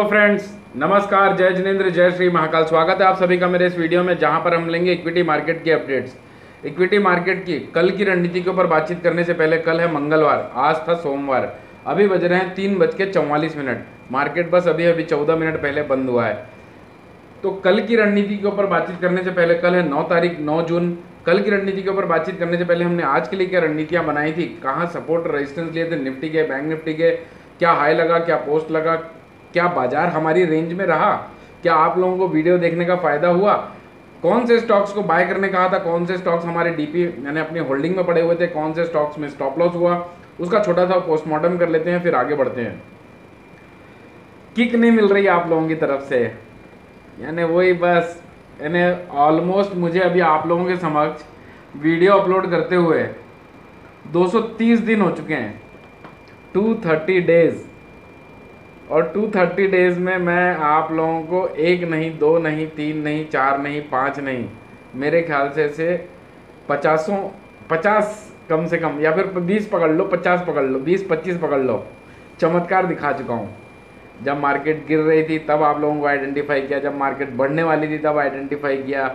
Hello friends, नमस्कार, जय जिनेंद्र, जय श्री महाकाल। स्वागत है आप सभी का मेरे इस वीडियो में, जहां पर हम लेंगे इक्विटी मार्केट की अपडेट्स। इक्विटी मार्केट की कल की रणनीति के ऊपर बातचीत करने से पहले, कल है मंगलवार, आज था सोमवार, अभी बज रहे हैं 3:44। मार्केट बस अभी 14 मिनट पहले बंद हुआ है। तो कल की रणनीति के ऊपर बातचीत करने से पहले, कल है 9 जून, कल की रणनीति के ऊपर बातचीत करने से पहले हमने आज के लिए क्या रणनीतियाँ बनाई थी, कहाँ सपोर्ट और रेजिस्टेंस लिए थे निफ्टी के, बैंक निफ्टी के, क्या हाई लगा, क्या पोस्ट लगा, क्या बाजार हमारी रेंज में रहा, क्या आप लोगों को वीडियो देखने का फ़ायदा हुआ, कौन से स्टॉक्स को बाय करने कहा था, कौन से स्टॉक्स हमारे डीपी यानी अपनी होल्डिंग में पड़े हुए थे, कौन से स्टॉक्स में स्टॉप लॉस हुआ, उसका छोटा सा पोस्टमार्टम कर लेते हैं, फिर आगे बढ़ते हैं। किक नहीं मिल रही आप लोगों की तरफ से, यानी वही बस, यानी ऑलमोस्ट मुझे अभी आप लोगों के समक्ष वीडियो अपलोड करते हुए 230 दिन हो चुके हैं, 230 डेज़, और 230 डेज़ में मैं आप लोगों को एक नहीं, दो नहीं, तीन नहीं, चार नहीं, पाँच नहीं, मेरे ख्याल से 50 कम से कम, या फिर 20 पकड़ लो, 50 पकड़ लो, 20-25 पकड़ लो, चमत्कार दिखा चुका हूँ। जब मार्केट गिर रही थी तब आप लोगों को आइडेंटिफाई किया, जब मार्केट बढ़ने वाली थी तब आइडेंटिफाई किया,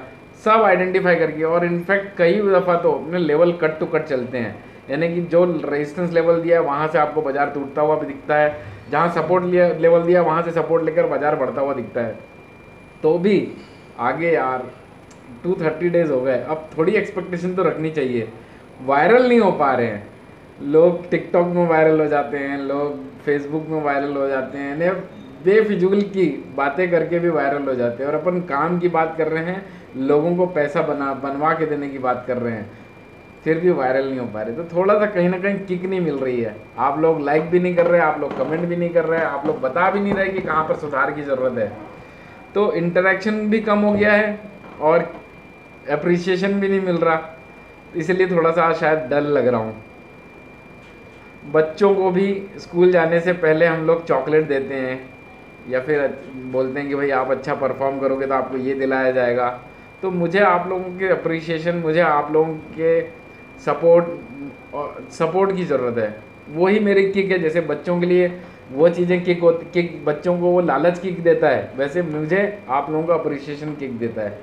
सब आइडेंटिफाई करके, और इनफैक्ट कई दफ़ा तो अपने लेवल कट टू कट चलते हैं, यानी कि जो रेजिस्टेंस लेवल दिया है वहाँ से आपको बाजार टूटता हुआ भी दिखता है, जहाँ सपोर्ट लिया लेवल दिया वहाँ से सपोर्ट लेकर बाजार बढ़ता हुआ दिखता है। तो भी आगे यार 230 डेज़ हो गए, अब थोड़ी एक्सपेक्टेशन तो रखनी चाहिए। वायरल नहीं हो पा रहे हैं लोग, टिकटॉक में वायरल हो जाते हैं लोग, फेसबुक में वायरल हो जाते हैं, यानी बेफिजूल की बातें करके भी वायरल हो जाते हैं। और अपन काम की बात कर रहे हैं, लोगों को पैसा बनवा के देने की बात कर रहे हैं, फिर भी वायरल नहीं हो पा रहे। तो थोड़ा सा कहीं ना कहीं किक नहीं मिल रही है, आप लोग लाइक भी नहीं कर रहे, आप लोग कमेंट भी नहीं कर रहे, आप लोग बता भी नहीं रहे कि कहाँ पर सुधार की ज़रूरत है। तो इंटरेक्शन भी कम हो गया है और एप्रिसिएशन भी नहीं मिल रहा, इसलिए थोड़ा सा शायद डल लग रहा हूँ। बच्चों को भी स्कूल जाने से पहले हम लोग चॉकलेट देते हैं, या फिर बोलते हैं कि भाई आप अच्छा परफॉर्म करोगे तो आपको ये दिलाया जाएगा। तो मुझे आप लोगों के अप्रिसिएशन, मुझे आप लोगों के सपोर्ट की ज़रूरत है, वही मेरी किक है। जैसे बच्चों के लिए वो चीज़ें किक होती, किक बच्चों को वो लालच किक देता है, वैसे मुझे आप लोगों का अप्रिसिएशन किक देता है।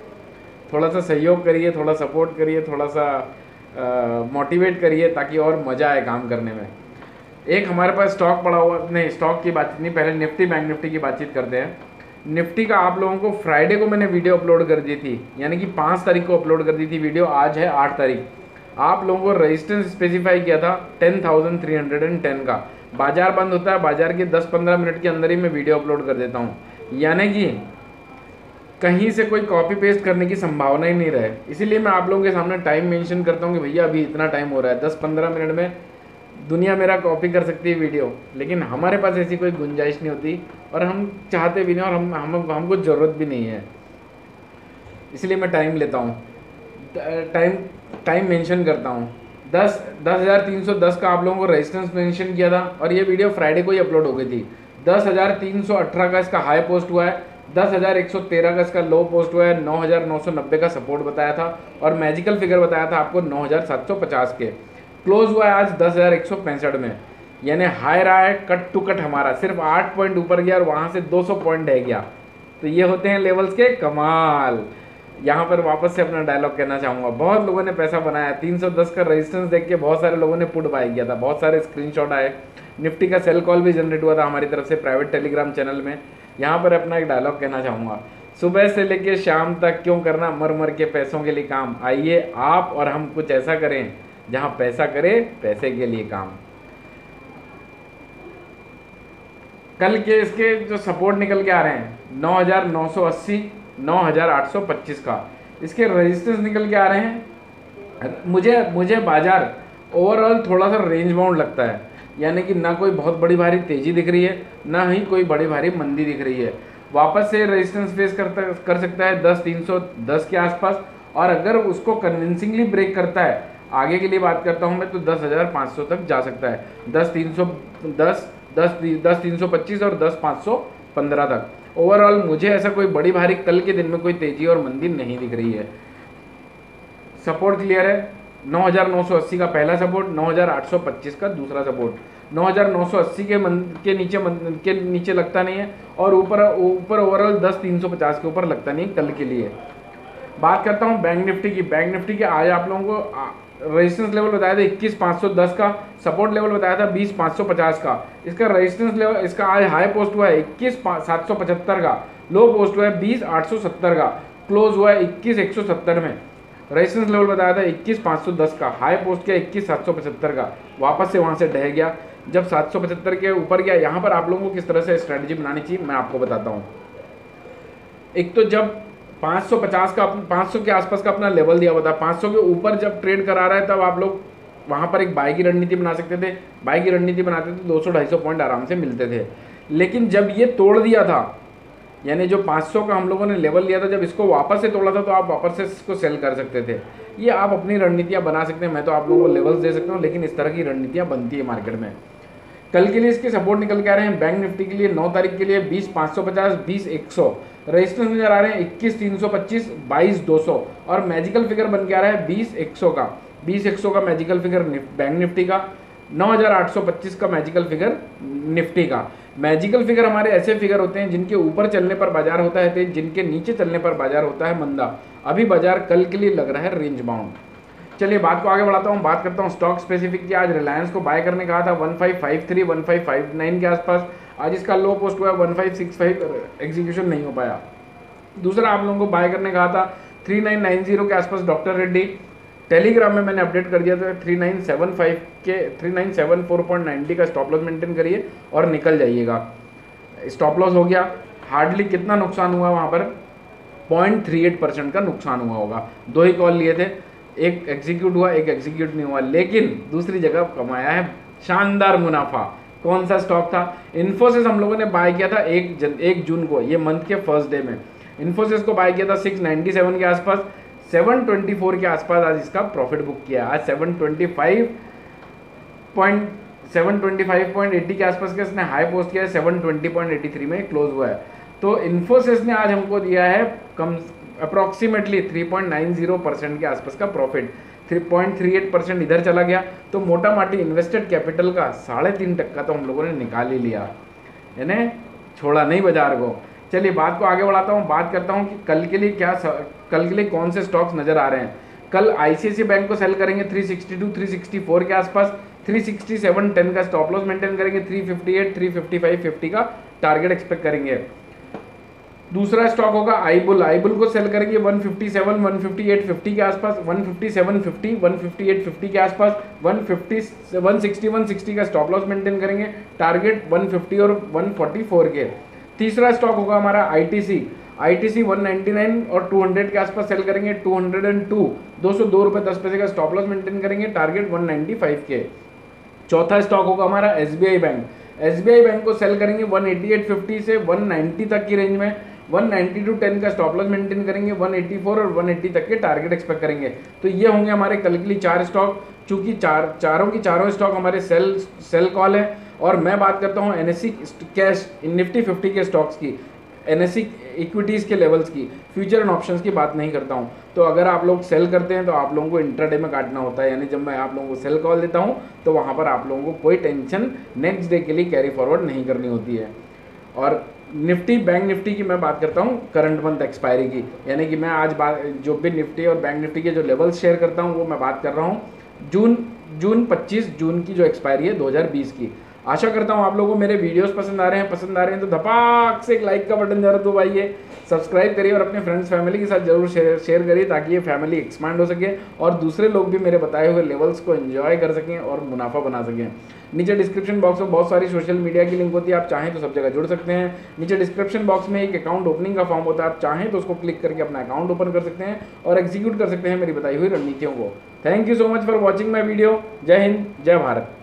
थोड़ा सा सहयोग करिए, थोड़ा सपोर्ट करिए, थोड़ा सा मोटिवेट करिए, ताकि और मज़ा आए काम करने में। एक हमारे पास स्टॉक पड़ा हुआ, नहीं स्टॉक की बातचीत नहीं, पहले निफ्टी बैंक निफ्टी की बातचीत करते हैं। निफ्टी का आप लोगों को फ्राइडे को मैंने वीडियो अपलोड कर दी थी, यानी कि 5 तारीख को अपलोड कर दी थी वीडियो, आज है 8 तारीख। आप लोगों को रेजिस्टेंस स्पेसिफाई किया था 10,310 का। बाजार बंद होता है, बाजार के 10-15 मिनट के अंदर ही मैं वीडियो अपलोड कर देता हूँ, यानी कि कहीं से कोई कॉपी पेस्ट करने की संभावना ही नहीं रहे। इसीलिए मैं आप लोगों के सामने टाइम मेंशन करता हूँ कि भैया अभी इतना टाइम हो रहा है, 10-15 मिनट में दुनिया मेरा कॉपी कर सकती है वीडियो, लेकिन हमारे पास ऐसी कोई गुंजाइश नहीं होती, और हम चाहते भी नहीं, और हमको ज़रूरत भी नहीं है, इसलिए मैं टाइम लेता हूँ, टाइम मेंशन करता हूँ। 10,310 का आप लोगों को रेजिस्टेंस मेंशन किया था, और ये वीडियो फ्राइडे को ही अपलोड हो गई थी। 10,318 का इसका हाई पोस्ट हुआ है, 10,113 का इसका लो पोस्ट हुआ है, 9,990 का सपोर्ट बताया था, और मैजिकल फिगर बताया था आपको 9,750 के। क्लोज हुआ है आज 10,165 में, यानी हाई रहा है कट टू कट हमारा, सिर्फ 8 पॉइंट ऊपर गया और वहाँ से 200 पॉइंट रह गया। तो ये होते हैं लेवल्स के कमाल। यहाँ पर वापस से अपना डायलॉग कहना चाहूँगा, बहुत लोगों ने पैसा बनाया, 310 का रेजिस्टेंस देख के बहुत सारे लोगों ने पुट बाय किया था, बहुत सारे स्क्रीनशॉट आए, निफ्टी का सेल कॉल भी जनरेट हुआ था हमारी तरफ से प्राइवेट टेलीग्राम चैनल में। यहाँ पर अपना एक डायलॉग कहना चाहूँगा, सुबह से लेके शाम तक क्यों करना मर मर के पैसों के लिए काम, आइए आप और हम कुछ ऐसा करें जहाँ पैसा करे पैसे के लिए काम। कल के इसके जो सपोर्ट निकल के आ रहे हैं 9,980, 9,825 का इसके रेजिस्टेंस निकल के आ रहे हैं। मुझे बाजार ओवरऑल थोड़ा सा रेंज बाउंड लगता है, यानी कि ना कोई बहुत बड़ी भारी तेज़ी दिख रही है, ना ही कोई बड़ी भारी मंदी दिख रही है। वापस से रेजिस्टेंस फेस कर सकता है 10,310 के आसपास, और अगर उसको कन्विंसिंगली ब्रेक करता है, आगे के लिए बात करता हूँ मैं, तो 10,500 तक जा सकता है, 10,325 और 10,515 तक। ओवरऑल मुझे ऐसा कोई बड़ी भारी कल के दिन में कोई तेजी और मंदी नहीं दिख रही है। सपोर्ट क्लियर है, 9,980 का पहला सपोर्ट, 9,825 का दूसरा सपोर्ट, 9,980 के नीचे लगता नहीं है और ऊपर ओवरऑल 10,350 के ऊपर लगता नहीं है कल के लिए। बात करता हूँ बैंक निफ्टी की। बैंक निफ्टी के आज आप लोगों को रेजिस्टेंस लेवल बताया था 21,510 का, सपोर्ट लेवल बताया था 20,550 का। इसका रेजिस्टेंस लेवल, इसका आज हाई पोस्ट हुआ है 21,775 का, लो पोस्ट हुआ है 20,870 का, क्लोज हुआ है 21,170 में। रेजिस्टेंस लेवल बताया था 21,510 का, हाई पोस्ट किया 21,775 का, वापस से वहाँ से ढह गया। जब 775 के ऊपर गया, यहाँ पर आप लोगों को किस तरह से स्ट्रैटेजी बनानी चाहिए मैं आपको बताता हूँ। एक तो जब 550 का, 500 के आसपास का अपना लेवल दिया हुआ था, 500 के ऊपर जब ट्रेड करा रहा है तब आप लोग वहाँ पर एक बाय की रणनीति बना सकते थे। बाय की रणनीति बनाते थे 200-250 पॉइंट आराम से मिलते थे। लेकिन जब ये तोड़ दिया था, यानी जो 500 का हम लोगों ने लेवल लिया था, जब इसको वापस से तोड़ा था तो आप वापस से इसको सेल कर सकते थे। ये आप अपनी रणनीतियाँ बना सकते हैं, मैं तो आप लोगों को लेवल्स दे सकता हूँ, लेकिन इस तरह की रणनीतियाँ बनती है मार्केट में। कल के लिए इसके सपोर्ट निकल के आ रहे हैं बैंक निफ्टी के लिए 9 तारीख के लिए 20,550, 20,100। रेजिस्टेंस नजर आ रहे हैं 21,325, 22,200 और मैजिकल फिगर बन के आ रहा है 20,100 का। 20,100 का मैजिकल फिगर बैंक निफ्टी का, 9,825 का मैजिकल फिगर निफ्टी का। मैजिकल फिगर हमारे ऐसे फिगर होते हैं जिनके ऊपर चलने पर बाजार होता है तेज, जिनके नीचे चलने पर बाजार होता है मंदा। अभी बाजार कल के लिए लग रहा है रेंज बाउंड। चलिए बात को आगे बढ़ाता हूँ। बात करता हूँ स्टॉक स्पेसिफिक की। आज रिलायंस को बाय करने कहा था 1553, 1559 के आसपास। आज इसका लो पोस्ट हुआ 1565, एग्जीक्यूशन नहीं हो पाया। दूसरा आप लोगों को बाय करने कहा था 3990 के आसपास डॉक्टर रेड्डी। टेलीग्राम में मैंने अपडेट कर दिया था 3975 के, 3974.90 का स्टॉप लॉस मेंटेन करिए और निकल जाइएगा। स्टॉप लॉस हो गया। हार्डली कितना नुकसान हुआ वहाँ पर, 0.38% का नुकसान हुआ होगा। 2 ही कॉल लिए थे, एक एग्जीक्यूट हुआ, एक एग्जीक्यूट नहीं हुआ, लेकिन दूसरी जगह कमाया है शानदार मुनाफा। कौन सा स्टॉक था? इन्फोसिस हम लोगों ने बाय किया था 1 जून को, ये मंथ के फर्स्ट डे में इन्फोसिस को बाय किया था 697 के आसपास। 724 के आसपास आज इसका प्रॉफिट बुक किया। आज 725.80 के आसपास का इसने हाई पोस्ट किया है, 720.83 में क्लोज हुआ है। तो इन्फोसिस ने आज हमको दिया है कम अप्रॉक्सीमेटली 3.90% के आसपास का प्रॉफिट। 3.38% इधर चला गया, तो मोटा माटी इन्वेस्टेड कैपिटल का 3.5% तो हम लोगों ने निकाल ही लिया, यानी छोड़ा नहीं बाजार को। चलिए बात को आगे बढ़ाता हूँ। बात करता हूँ कि कल के लिए कल के लिए कौन से स्टॉक्स नज़र आ रहे हैं। कल आईसीआईसीआई बैंक को सेल करेंगे 362, 364 के आसपास। 367.10 का स्टॉप लॉस मेंटेन करेंगे। 358, 355.50 का टारगेट एक्सपेक्ट करेंगे। दूसरा स्टॉक होगा आईबुल। आईबुल को सेल करेंगे 157, 158.50 के आसपास। 157.50, 158.50 के आसपास। 160, 160 का स्टॉप लॉस मेंटेन करेंगे, टारगेट 150 और 144 के। तीसरा स्टॉक होगा हमारा आईटीसी। आईटीसी 199 और 200 के आसपास सेल करेंगे। 202, 202 रुपये 10 पैसे का स्टॉप लॉस मेंटेन करेंगे, टारगेट 195 के। चौथा स्टॉक होगा हमारा एसबीआई बैंक। एसबीआई बैंक को सेल करेंगे 188.50 से 190 तक की रेंज में। 192.10 का स्टॉप लॉस मेंटेन करेंगे, 184 और 180 तक के टारगेट एक्सपेक्ट करेंगे। तो ये होंगे हमारे कल के लिए 4 स्टॉक। चूंकि चारों स्टॉक हमारे सेल कॉल है। और मैं बात करता हूँ एनएसई कैश, निफ्टी 50 के स्टॉक्स की, एनएसई इक्विटीज़ के लेवल्स की, फ्यूचर एंड ऑप्शंस की बात नहीं करता हूँ। तो अगर आप लोग सेल करते हैं तो आप लोगों को इंट्राडे में काटना होता है, यानी जब मैं आप लोगों को सेल कॉल देता हूँ तो वहाँ पर आप लोगों को कोई टेंशन नेक्स्ट डे के लिए कैरी फॉरवर्ड नहीं करनी होती है। और निफ्टी बैंक निफ्टी की मैं बात करता हूँ करंट मंथ एक्सपायरी की, यानी कि मैं आज जो भी निफ्टी और बैंक निफ्टी के जो लेवल्स शेयर करता हूँ वो मैं बात कर रहा हूँ 25 जून की जो एक्सपायरी है 2020 की। आशा करता हूँ आप लोगों को मेरे वीडियोस पसंद आ रहे हैं तो धपाक से एक लाइक का बटन जरूर दबाइए, सब्सक्राइब करिए और अपने फ्रेंड्स फैमिली के साथ जरूर शेयर करिए, ताकि ये फैमिली एक्सपांड हो सके और दूसरे लोग भी मेरे बताए हुए लेवल्स को एंजॉय कर सकें और मुनाफा बना सकें। नीचे डिस्क्रिप्शन बॉक्स में बहुत सारी सोशल मीडिया की लिंक होती है, आप चाहें तो सब जगह जुड़ सकते हैं। नीचे डिस्क्रिप्शन बॉक्स में एक अकाउंट ओपनिंग का फॉर्म होता है, आप चाहें तो उसको क्लिक करके अपना अकाउंट ओपन कर सकते हैं और एग्जीक्यूट कर सकते हैं मेरी बताई हुई रणनीतियों को। Thank you so much for watching my video. जय हिंद, जय भारत।